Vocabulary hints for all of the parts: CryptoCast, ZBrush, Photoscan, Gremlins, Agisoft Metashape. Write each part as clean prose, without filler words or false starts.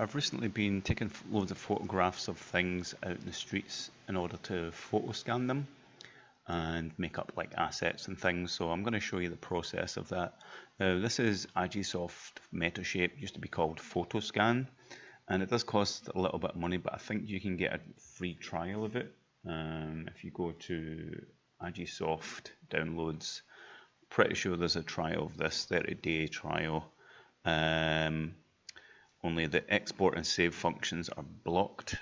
I've recently been taking loads of photographs of things out in the streets in order to photoscan them and make up like assets and things, so I'm going to show you the process of that. This is Agisoft Metashape, used to be called Photoscan, and it does cost a little bit of money, but I think you can get a free trial of it if you go to Agisoft downloads. Pretty sure there's a trial of this, 30-day trial. Only the export and save functions are blocked,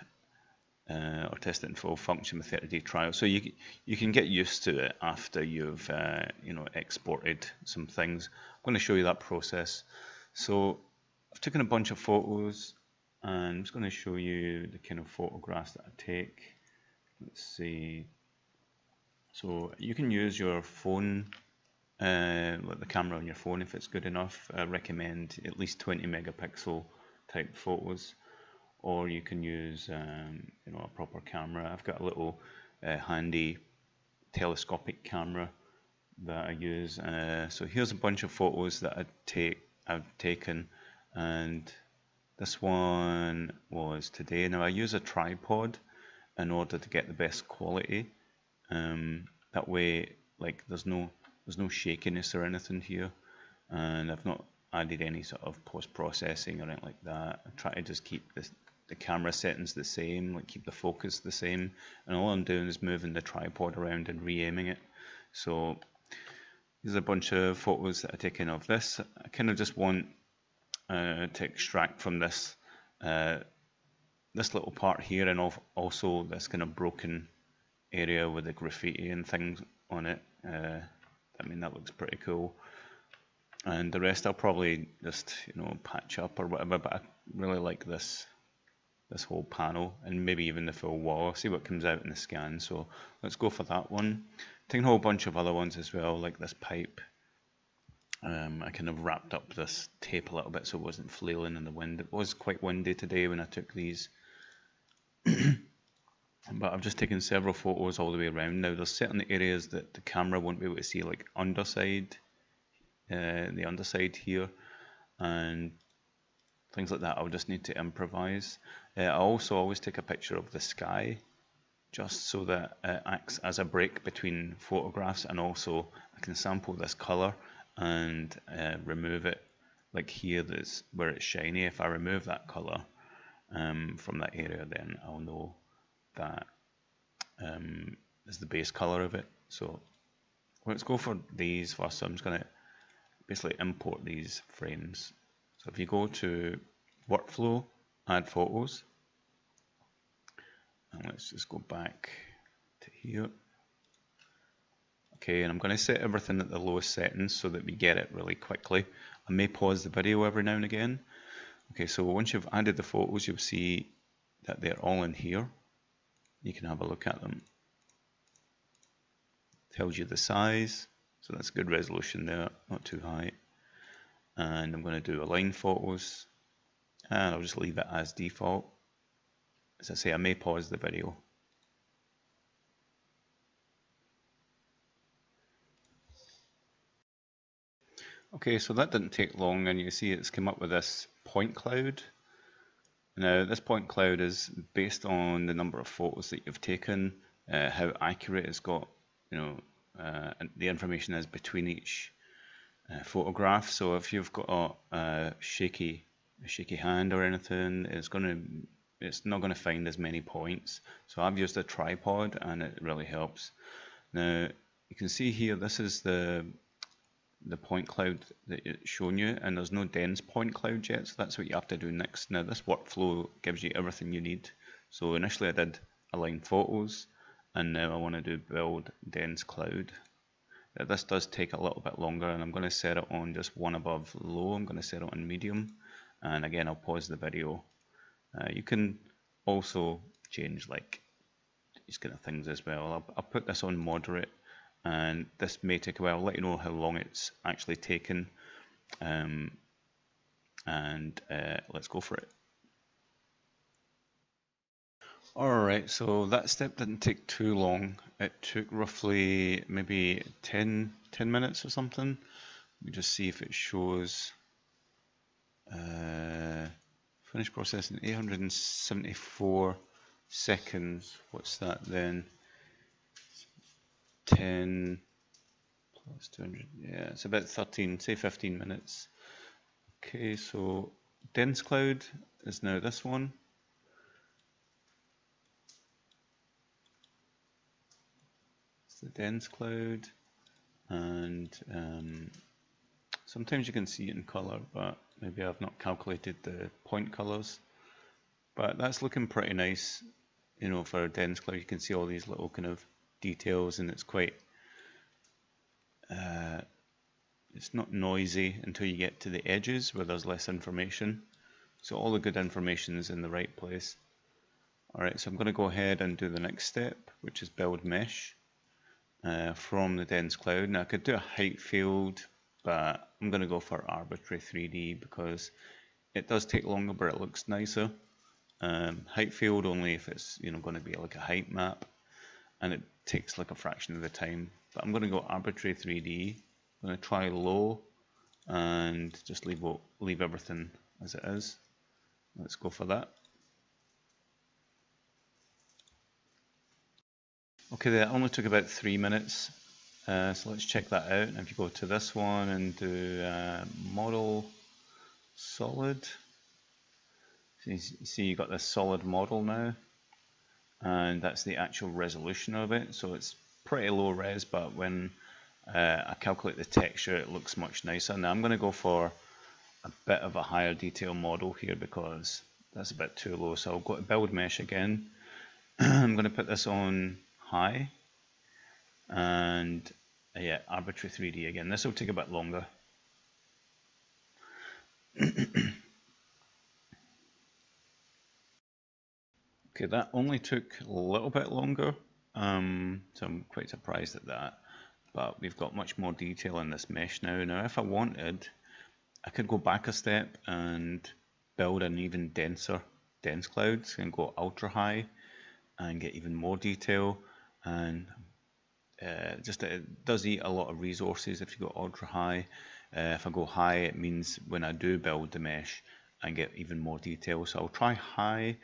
or test it in full function with 30-day trial. So you can get used to it after you've exported some things. I'm going to show you that process. So I've taken a bunch of photos, and I'm just going to show you the kind of photographs that I take. Let's see. So you can use your phone. With the camera on your phone if it's good enough. I recommend at least 20 megapixel type photos, or you can use a proper camera. I've got a little handy telescopic camera that I use. So here's a bunch of photos that I've taken, and this one was today. Now I use a tripod in order to get the best quality. That way, like, there's no shakiness or anything here, and I've not added any sort of post-processing or anything like that. I try to just keep the camera settings the same, like keep the focus the same, and all I'm doing is moving the tripod around and re-aiming it. So there's a bunch of photos that I've taken of this. I kind of just want to extract from this this little part here, and also this kind of broken area with the graffiti and things on it. I mean, that looks pretty cool, and the rest I'll probably just patch up or whatever, but I really like this whole panel, and maybe even the full wall. I'll see what comes out in the scan, so let's go for that one. Taking a whole bunch of other ones as well, like this pipe. I kind of wrapped up this tape a little bit so it wasn't flailing in the wind. It was quite windy today when I took these. But I've just taken several photos all the way around. Now there's certain areas that the camera won't be able to see, like the underside here, and things like that. I'll just need to improvise. I also always take a picture of the sky, just so that it acts as a break between photographs, and also I can sample this color and remove it. Like here, that's where it's shiny. If I remove that color from that area, then I'll know that is the base color of it. So let's go for these first. So I'm just going to basically import these frames. So if you go to workflow, add photos, and let's just go back to here. Okay, and I'm going to set everything at the lowest settings so that we get it really quickly. I may pause the video every now and again. Okay, so once you've added the photos, you'll see that they're all in here. You can have a look at them. Tells you the size, so that's good resolution there, not too high. And I'm going to do align photos, and I'll just leave it as default. As I say, I may pause the video. Okay, so that didn't take long, and you see it's come up with this point cloud. Now this point cloud is based on the number of photos that you've taken, how accurate it's got, and the information is between each photograph. So if you've got a shaky hand or anything, it's not going to find as many points. So I've used a tripod, and it really helps. Now you can see here, this is the point cloud that it's shown you, and there's no dense point cloud yet, so that's what you have to do next. Now this workflow gives you everything you need. So initially I did align photos, and now I want to do build dense cloud. Now this does take a little bit longer, and I'm going to set it on just one above low. I'm going to set it on medium, and again I'll pause the video. You can also change like these kind of things as well. I'll put this on moderate, and this may take a while. I'll let you know how long it's actually taken, and let's go for it. Alright, so that step didn't take too long. It took roughly maybe 10 minutes or something. Let me just see if it shows Finished processing 874 seconds. What's that then? 10 plus 200. Yeah, it's about 13, say 15 minutes. Okay, so dense cloud is now this one. It's the dense cloud, and sometimes you can see it in color, but maybe I've not calculated the point colors. But that's looking pretty nice, you know, for a dense cloud. You can see all these little kind of details, and it's quite, it's not noisy until you get to the edges where there's less information. So all the good information is in the right place. Alright, so I'm going to go ahead and do the next step, which is build mesh from the dense cloud. Now I could do a height field, but I'm going to go for arbitrary 3D because it does take longer, but it looks nicer. Height field only if it's, you know, going to be like a height map, and it takes like a fraction of the time. But I'm going to go arbitrary 3D. I'm going to try low and just leave everything as it is. Let's go for that. Okay, that only took about 3 minutes. So let's check that out. And if you go to this one and do model solid, so you see you got this solid model now, and that's the actual resolution of it. So it's pretty low res, but when I calculate the texture, it looks much nicer. Now I'm going to go for a bit of a higher detail model here because that's a bit too low. So I'll go to build mesh again. I'm going to put this on high, and yeah, arbitrary 3D again. This will take a bit longer. Okay, that only took a little bit longer, so I'm quite surprised at that. But we've got much more detail in this mesh now. Now if I wanted, I could go back a step and build an even denser dense cloud, and go ultra high and get even more detail. And just it does eat a lot of resources if you go ultra high. If I go high, it means when I do build the mesh, I get even more detail. So I'll try high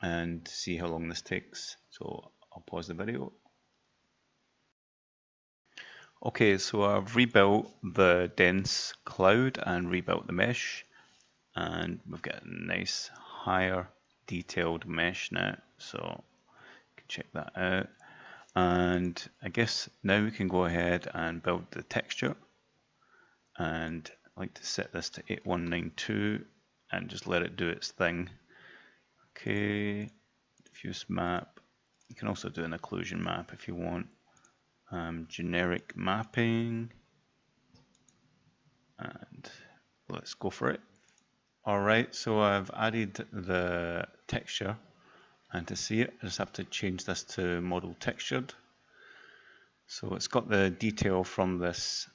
and see how long this takes. So I'll pause the video. Okay, so I've rebuilt the dense cloud and rebuilt the mesh, and we've got a nice higher detailed mesh now. So you can check that out. And I guess now we can go ahead and build the texture, and I'd like to set this to 8192 and just let it do its thing. Okay, diffuse map. You can also do an occlusion map if you want. Generic mapping, and let's go for it. Alright, so I've added the texture, and to see it I just have to change this to model textured. So it's got the detail from this,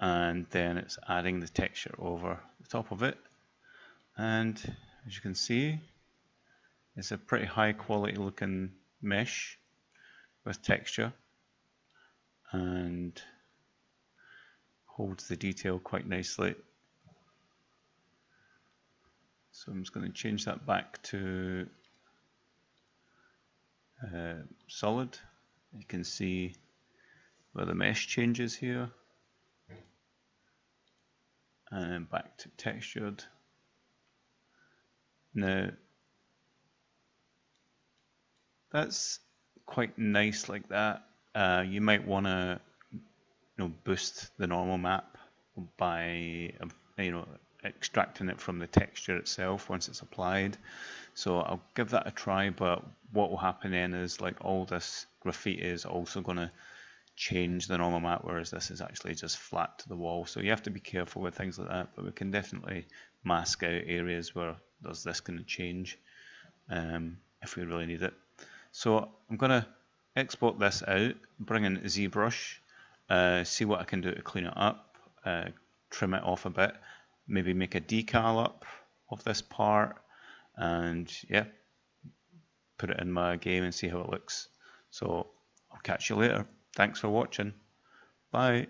and then it's adding the texture over the top of it, and as you can see, it's a pretty high quality looking mesh with texture, and holds the detail quite nicely. So I'm just going to change that back to solid. You can see where the mesh changes here, and back to textured. Now that's quite nice like that. You might want to, you know, boost the normal map by, you know, extracting it from the texture itself once it's applied. So I'll give that a try, but what will happen then is like all this graffiti is also going to change the normal map, whereas this is actually just flat to the wall. So you have to be careful with things like that, but we can definitely mask out areas where there's this kind of change if we really need it. So I'm going to export this out, bring in ZBrush, see what I can do to clean it up, trim it off a bit, maybe make a decal up of this part, and yeah, put it in my game and see how it looks. So I'll catch you later. Thanks for watching. Bye.